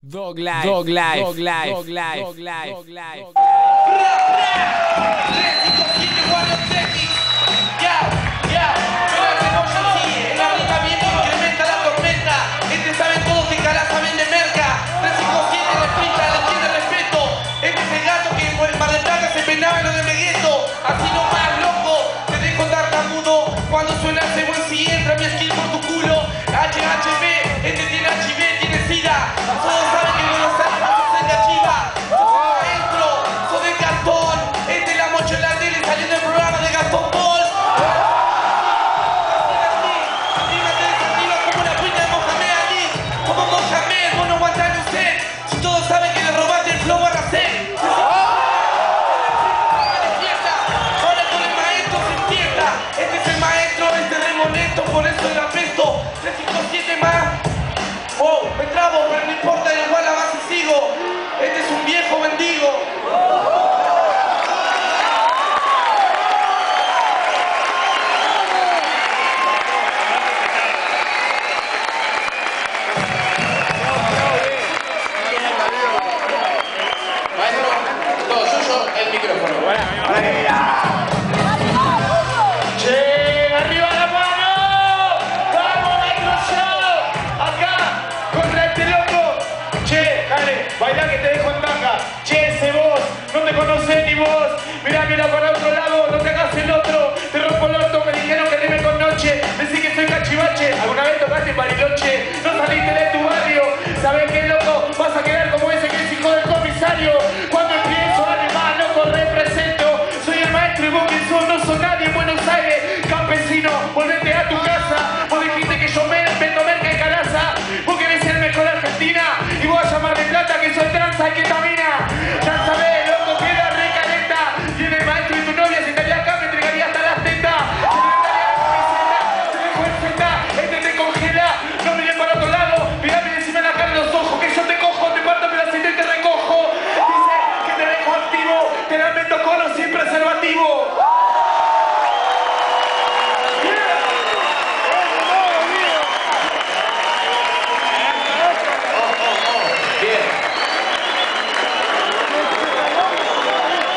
Dog life, dog life, dog life, dog life, dog life, dog life. Ya, ya. La vida viene y incrementa la tormenta. Este saben todos que cara saben de merca. 357 respeta, la tienda respeto. Este es el gato que por el Mar del Plata se peinaba en lo de Megueto. Así nomás, loco. Te dejo dar canudo. Cuando suena ese buen si entra mi skin por tu culo. HHB, este tiene HIV, tiene SIDA. Por eso el apesto, 357 más. Oh, me trabo, pero no importa, igual la base sigo. Este es un viejo mendigo. Maestro, todo suyo, el micrófono. Bueno, bailá que te dejo en tanga. Che, ese vos, no te conocés ni vos. Mirá, mira para otro lado, no te hagas el otro. Te rompo el orto, me dijeron que rime con noche. Decí que soy cachivache. ¿Alguna vez tocaste en Bariloche? No saliste de tu barrio. ¿Sabés qué, loco? Vas a quedar como ese que es hijo del comisario. Cuando empiezo a rimar, loco, represento. Soy el maestro y vos quién sos, no sos nadie en Buenos Aires. Campesino, volvete a tu casa. Vos dijiste que yo me vendo merca y calaza. Vos querés ser mejor Argentina y vos a llamar de plata. Soy tranza y que camina, ya sabés, loco, queda recalenta. Tiene el maestro y tu novia, si estaría acá me entregaría hasta las tetas. Se dejó el feta, este te congela. No miré para otro lado, mirame encima la cara en los ojos. Que yo te cojo, te parto pedacito y te recojo. Dice que te dejo activo, te la meto con o sin preservativo.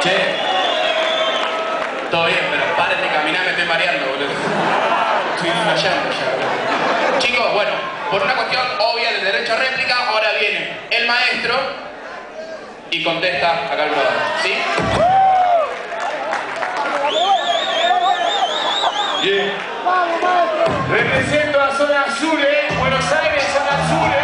Che, todo bien, pero paren de caminar, me estoy mareando, boludo. Estoy desmayando ya. Chicos, bueno, por una cuestión obvia del derecho a réplica, ahora viene el maestro y contesta acá al brother, ¿sí? Bien. Represento a Zona Azul, ¿eh? Buenos Aires, Zona Azul, ¿eh?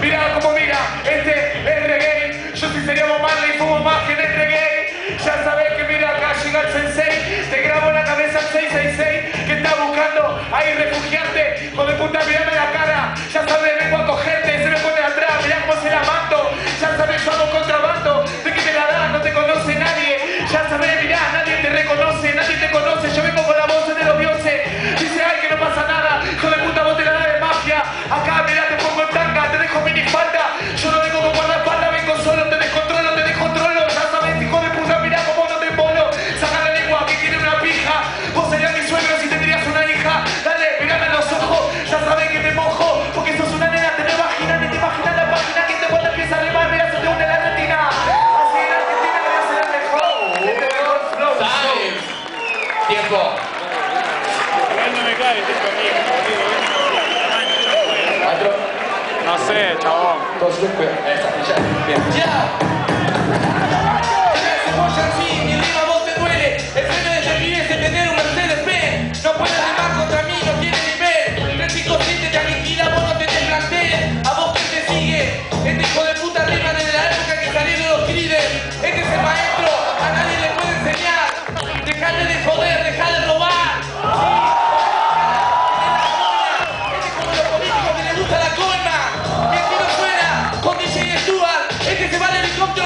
Mirá como mira, este es reggae. Yo si sería bombarde y fumo más que en el reggae. Ya sabés que mira acá llega el sensei. Te grabo la cabeza al 666. Que está buscando ahí refugiarte. Hijo de puta, mirame la cara. Ya sabés, vengo a cogerte. Se me pone atrás, mirá cómo se la mando. Ya sabés, yo hago contrabando. De que me la das, no te conoce nadie. Ya sabés, mirá, nadie te reconoce. Nadie te conoce, yo vengo con la voz de los dioses. Dice, ay, que no pasa nada. Hijo de puta, vos te la das de mafia. Acá, mirá, te pongo en tanga, te dejo mini falda. Yo no vengo con guardaespaldas, vengo solo, te descontrolo, ya sabes, hijo de puta, mirá cómo no te polo. Saca la lengua que tiene una pija. Vos serías mi suegro si tendrías una hija. Dale, mirame a los ojos, ya sabés que me mojo, porque sos una nena, te lo imaginas, te imaginas la página que te vuelve a empezar a remar, mirá, se te une la retina. Así en Argentina voy a ser el mejor, este mejor flow. Time. Tiempo. No me cae, estoy conmigo. No sé, chabón. Todos los cuerpos. Ya. Bien. ¡Ya! Se apoya así, mi rima vos te duele. El premio de servir es de tener un Mercedes-Benz. No puedes remar contra mí, no quieres ni ver. 357 te aniquila, vos no tenés plantel. A vos que te sigue. Este hijo de puta rima desde la época que salieron los Creeders. Este es el maestro, a nadie le puede enseñar. Dejate de joder, dejate de robar. ¿Sí? ¡Este se va al helicóptero!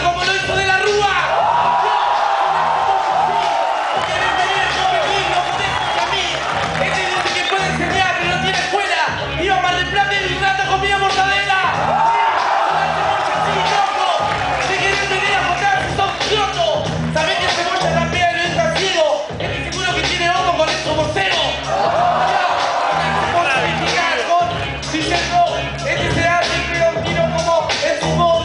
Este será el primer tiro como es un modo.